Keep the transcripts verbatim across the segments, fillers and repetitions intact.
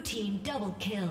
Blue team double kill.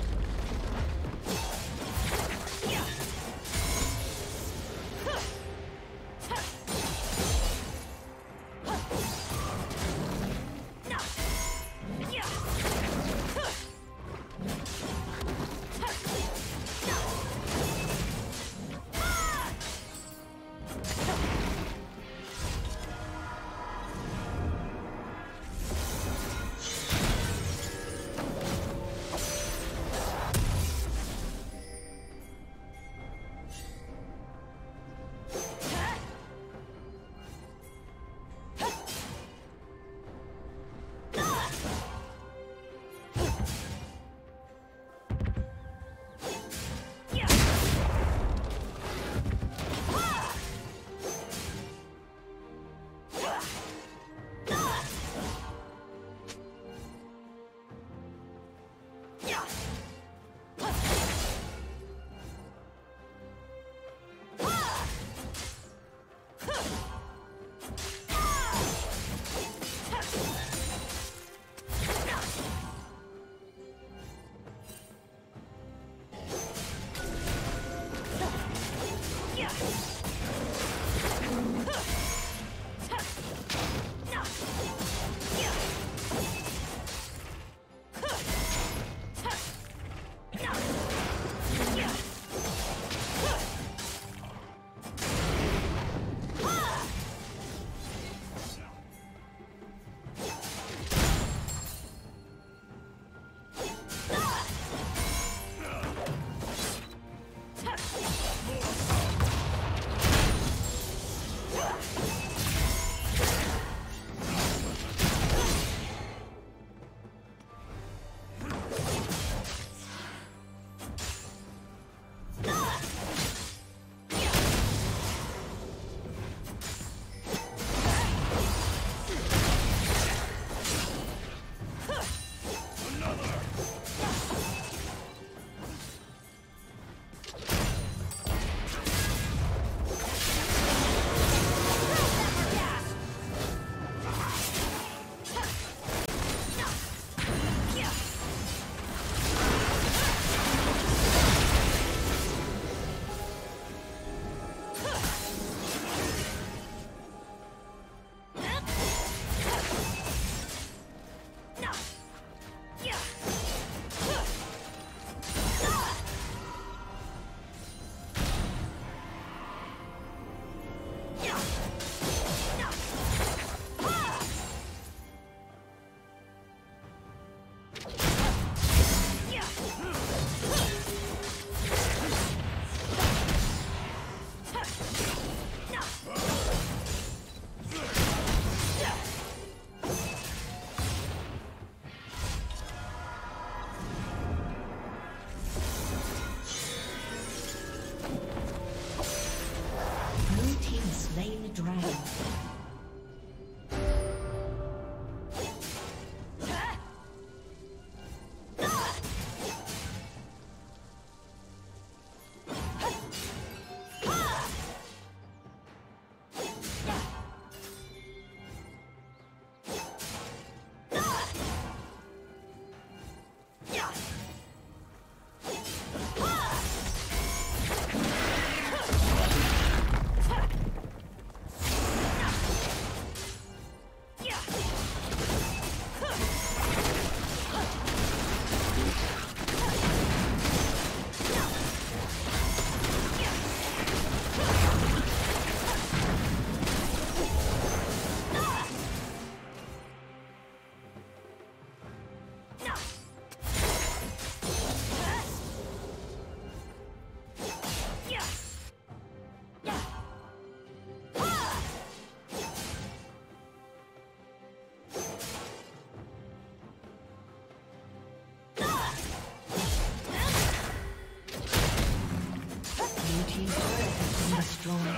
team's turret has been destroyed.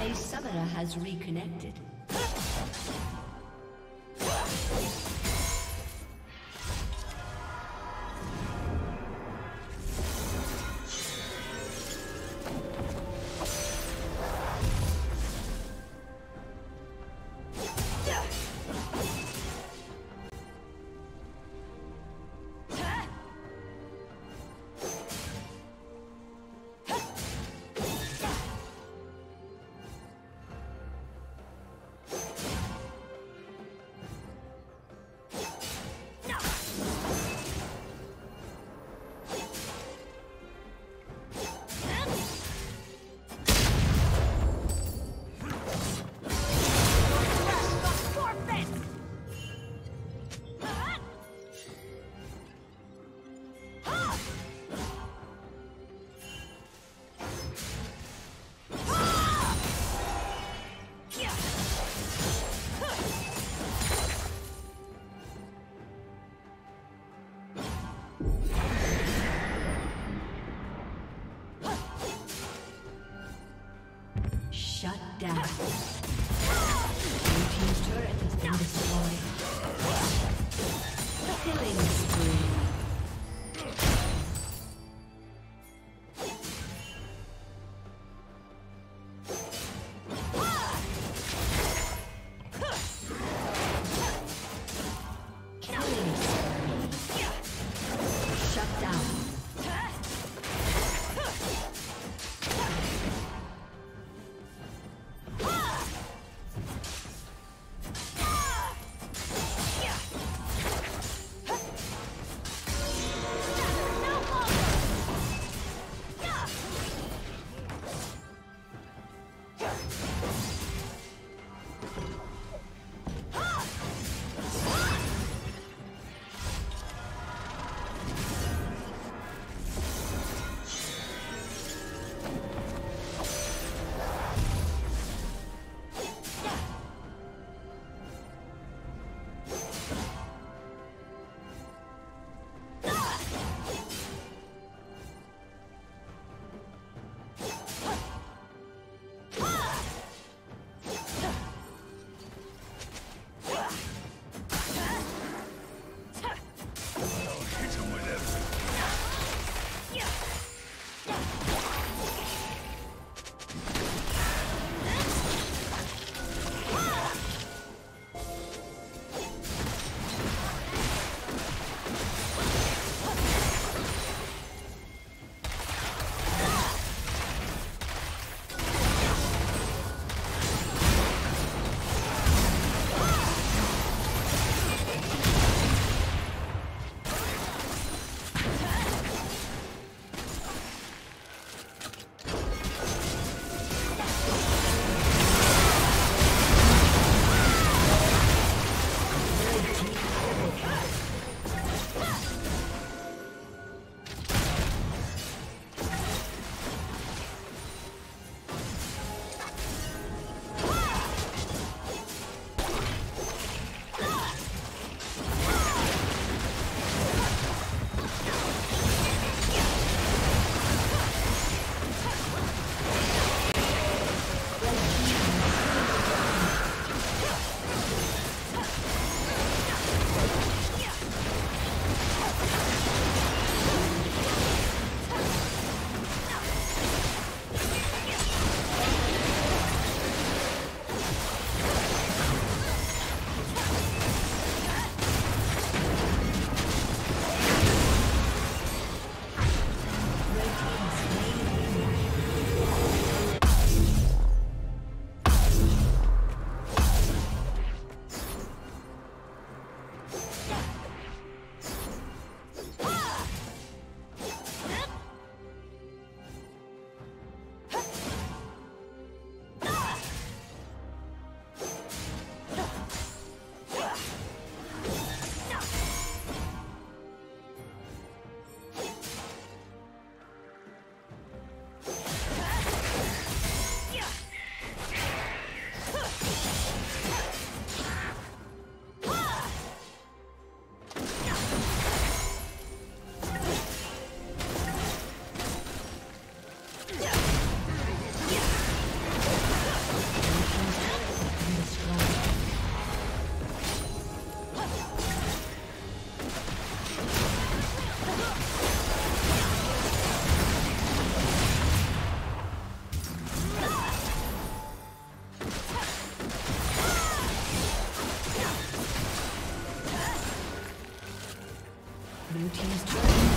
A summoner has reconnected. Blue team's turn.